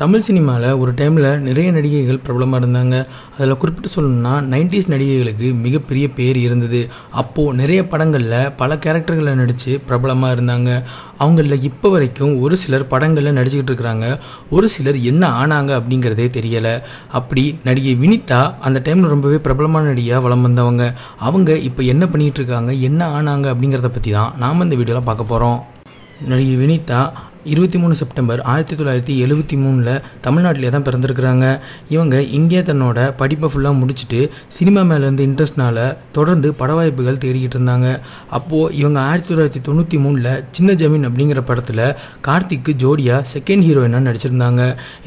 தமிழ் சினிமாவில் ஒரு டைமில் நிறைய நடிகைகள் பிரபலமாக இருந்தாங்க. அதில் குறிப்பிட்டு சொல்லணும்னா 90s நடிகைகளுக்கு மிகப்பெரிய பேர் இருந்தது. அப்போது நிறைய படங்களில் பல கேரக்டர்களை நடித்து பிரபலமாக இருந்தாங்க. அவங்களில் இப்போ வரைக்கும் ஒரு சிலர் படங்களில் நடிச்சுக்கிட்டு இருக்கிறாங்க, ஒரு சிலர் என்ன ஆனாங்க அப்படிங்கிறதே தெரியலை. அப்படி நடிகை வினிதா அந்த டைமில் ரொம்பவே பிரபலமான நடிகையாக வலம் வந்தவங்க. அவங்க இப்போ என்ன பண்ணிகிட்டு இருக்காங்க, என்ன ஆனாங்க அப்படிங்கிறத பற்றி தான் நாம் இந்த வீடியோவில் பார்க்க போகிறோம். நடிகை வினிதா 23 செப்டம்பர் 1973 தமிழ்நாட்டிலே தான் பிறந்திருக்கிறாங்க. இவங்க இங்கே தன்னோட படிப்பை ஃபுல்லாக முடிச்சுட்டு சினிமா மேலேருந்து இன்ட்ரெஸ்ட்னால் தொடர்ந்து பட வாய்ப்புகள் தேடிக்கிட்டு இருந்தாங்க. அப்போது இவங்க 1993 சின்ன ஜமீன் அப்படிங்கிற படத்தில் கார்த்திக்கு ஜோடியாக செகண்ட் ஹீரோயினாக நடிச்சிருந்தாங்க.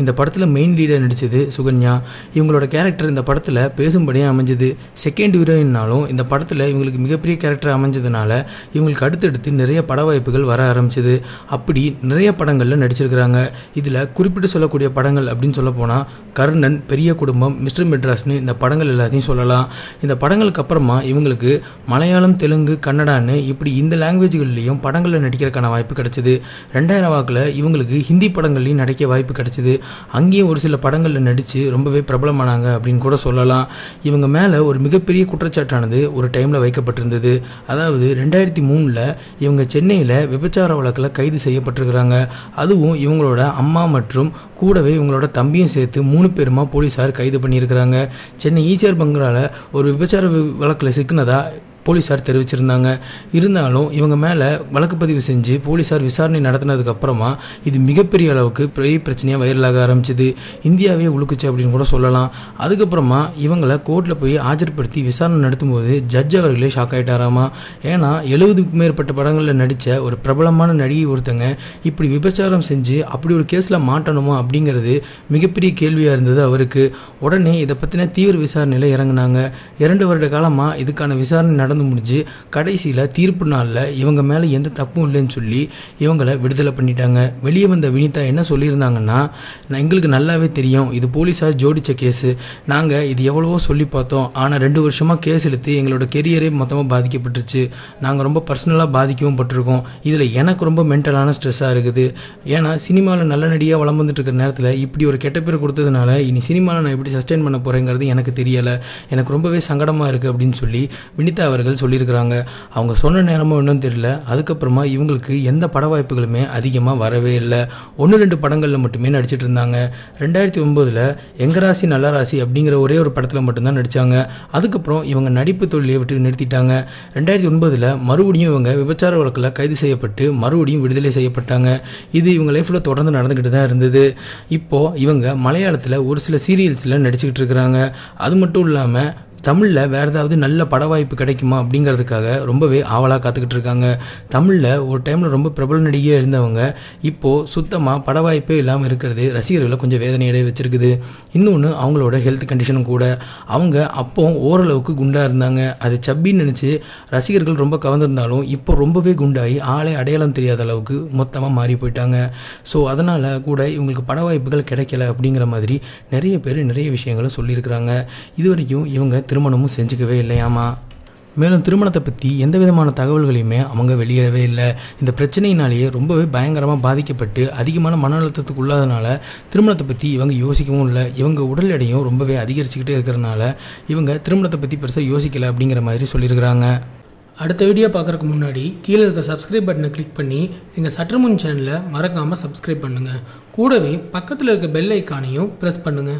இந்த படத்தில் மெயின் லீடாக நடித்தது சுகன்யா. இவங்களோட கேரக்டர் இந்த படத்தில் பேசும்படியாக அமைஞ்சது. செகண்ட் ஹீரோயின்னாலும் இந்த படத்தில் இவங்களுக்கு மிகப்பெரிய கேரக்டர் அமைஞ்சதுனால இவங்களுக்கு அடுத்தடுத்து நிறைய பட வாய்ப்புகள் வர ஆரம்பிச்சிது. அப்படி நிறைய படங்களில் நடிச்சிருக்கிறாங்க. இதில் குறிப்பிட்டு சொல்லக்கூடிய படங்கள் அப்படின்னு சொல்ல போனால் கர்ணன், பெரிய குடும்பம், மிஸ்டர் மெட்ராஸ்னு இந்த படங்கள் எல்லாத்தையும் சொல்லலாம். இந்த படங்களுக்கு அப்புறமா இவங்களுக்கு மலையாளம், தெலுங்கு, கன்னடான்னு இப்படி இந்த லாங்குவேஜ்கள்லேயும் படங்களில் நடிக்கிறதுக்கான வாய்ப்பு கிடைச்சிது. 2000 இவங்களுக்கு ஹிந்தி படங்கள்லையும் நடிக்க வாய்ப்பு கிடைச்சிது. அங்கேயும் ஒரு சில படங்களில் நடித்து ரொம்பவே பிரபலமானாங்க அப்படின்னு கூட சொல்லலாம். இவங்க மேலே ஒரு மிகப்பெரிய குற்றச்சாட்டானது ஒரு டைமில் வைக்கப்பட்டிருந்தது. அதாவது 2003 இவங்க சென்னையில் விபச்சார வழக்கில் கைது செய்யப்பட்டிருக்கிறாங்க. அதுவும் இவங்களோட அம்மா மற்றும் கூடவே இவங்களோட தம்பியும் சேர்த்து 3 பேருமா போலீஸார் கைது பண்ணியிருக்கிறாங்க. சென்னை ஈசிஆர் பங்களால ஒரு விபச்சார வழக்கில் சிக்கினதா போலீஸார் தெரிவிச்சிருந்தாங்க. இருந்தாலும் இவங்க மேலே வழக்கு பதிவு செஞ்சு போலீஸார் விசாரணை நடத்தினதுக்கு அப்புறமா இது மிகப்பெரிய அளவுக்கு பெரிய பிரச்சனையாக வைரலாக ஆரம்பிச்சிது. இந்தியாவே உழுக்குச்சு அப்படின்னு கூட சொல்லலாம். அதுக்கப்புறமா இவங்களை கோர்ட்டில் போய் ஆஜர்படுத்தி விசாரணை நடத்தும்போது ஜட்ஜ் அவர்களே ஷாக் ஆகிட்டாராமா. ஏன்னா 70க்கும் மேற்பட்ட படங்களில் நடித்த ஒரு பிரபலமான நடிகை ஒருத்தங்க இப்படி விபச்சாரம் செஞ்சு அப்படி ஒரு கேஸில் மாட்டணுமா அப்படிங்கிறது மிகப்பெரிய கேள்வியாக இருந்தது அவருக்கு. உடனே இதை பற்றின தீவிர விசாரணையில் இறங்கினாங்க. 2 வருட காலமாக இதுக்கான விசாரணை நடந்து முடிஞ்சு கடைசியில் தீர்ப்பு நாளில் இவங்க மேலே எந்த தப்பும் இல்லைன்னு சொல்லி இவங்களை விடுதலை பண்ணிட்டாங்க. வெளியே வந்த வினிதா என்ன சொல்லியிருந்தாங்கன்னா, எங்களுக்கு நல்லாவே தெரியும் இது போலீஸார் ஜோடித்த கேஸு, நாங்கள் இது எவ்வளவோ சொல்லி பார்த்தோம், ஆனால் 2 வருஷமாக கேஸ் எடுத்து எங்களோட கெரியரே மொத்தமாக பாதிக்கப்பட்டுருச்சு, நாங்கள் ரொம்ப பர்சனலாக பாதிக்கவும் பட்டிருக்கோம், இதில் எனக்கு ரொம்ப மென்டலான ஸ்ட்ரெஸ்ஸாக இருக்குது, ஏன்னா சினிமாவில் நல்ல நடிகையாக வளம் வந்துட்டு இருக்கிற நேரத்தில் இப்படி ஒரு கெட்ட பேர் கொடுத்ததுனால இனி சினிமாவில் நான் எப்படி சஸ்டெயின் பண்ண போகிறேங்கிறது எனக்கு தெரியலை, எனக்கு ரொம்பவே சங்கடமாக இருக்குது அப்படின்னு சொல்லி வினிதா அவர்கள் சொல்லியிருக்கிறாங்க. அவங்க சொன்ன நேரமும் இன்னும் தெரியல. அதுக்கப்புறமா இவங்களுக்கு எந்த பட வாய்ப்புகளுமே அதிகமாக வரவே இல்லை. 1-2 படங்களில் மட்டுமே நடிச்சிட்டு இருந்தாங்க. 2009 எங்க ராசி நல்ல ராசி அப்படிங்கிற ஒரே ஒரு படத்தில் மட்டும்தான் நடித்தாங்க. அதுக்கப்புறம் இவங்க நடிப்பு தொழிலை விட்டு நிறுத்திட்டாங்க. 2009 மறுபடியும் இவங்க விபச்சார வழக்கில் கைது செய்யப்பட்டு மறுபடியும் விடுதலை செய்யப்பட்டாங்க. இது இவங்க லைஃப்பில் தொடர்ந்து நடந்துக்கிட்டு தான் இருந்தது. இப்போது இவங்க மலையாளத்தில் ஒரு சில சீரியல்ஸில் நடிச்சுக்கிட்டு இருக்கிறாங்க. அது மட்டும் இல்லாமல் தமிழில் வேறு ஏதாவது நல்ல பட வாய்ப்பு கிடைக்குமா அப்படிங்கிறதுக்காக ரொம்பவே ஆவலாக காத்துக்கிட்டு இருக்காங்க. தமிழில் ஒரு டைமில் ரொம்ப பிரபல நடிகையாக இருந்தவங்க இப்போது சுத்தமாக பட வாய்ப்பே இல்லாமல் இருக்கிறது ரசிகர்களை கொஞ்சம் வேதனையடைய வச்சுருக்குது. இன்னொன்று அவங்களோட ஹெல்த் கண்டிஷனும் கூட. அவங்க அப்போது ஓரளவுக்கு குண்டாக இருந்தாங்க. அது சப்பின்னு நினச்சி ரசிகர்கள் ரொம்ப கவர்ந்திருந்தாலும் இப்போ ரொம்பவே குண்டாகி ஆளே அடையாளம் தெரியாத அளவுக்கு மொத்தமாக மாறி போயிட்டாங்க. ஸோ அதனால் கூட இவங்களுக்கு பட வாய்ப்புகள் கிடைக்கல அப்படிங்கிற மாதிரி நிறைய பேர் நிறைய விஷயங்களை சொல்லியிருக்கிறாங்க. இது வரைக்கும் இவங்க திருமணமும் செஞ்சுக்கவே இல்லையாமா. மேலும் திருமணத்தை பற்றி எந்த விதமான தகவல்களையுமே அவங்க வெளியிடவே இல்லை. இந்த பிரச்சனையினாலேயே ரொம்பவே பயங்கரமாக பாதிக்கப்பட்டு அதிகமான மன அழுத்தத்துக்கு உள்ளதுனால திருமணத்தை பற்றி இவங்க யோசிக்கவும் இல்லை. இவங்க உடல் எடையும் ரொம்பவே அதிகரிச்சுக்கிட்டே இருக்கிறனால இவங்க திருமணத்தை பற்றி பெருசாக யோசிக்கலை அப்படிங்கிற மாதிரி சொல்லியிருக்கிறாங்க. அடுத்த வீடியோ பார்க்குறதுக்கு முன்னாடி கீழே இருக்க சப்ஸ்கிரைப் பட்டனை கிளிக் பண்ணி எங்கள் சற்றுமுன் சேனலை மறக்காமல் சப்ஸ்கிரைப் பண்ணுங்கள். கூடவே பக்கத்தில் இருக்க பெல் ஐக்கானையும் ப்ரெஸ் பண்ணுங்கள்.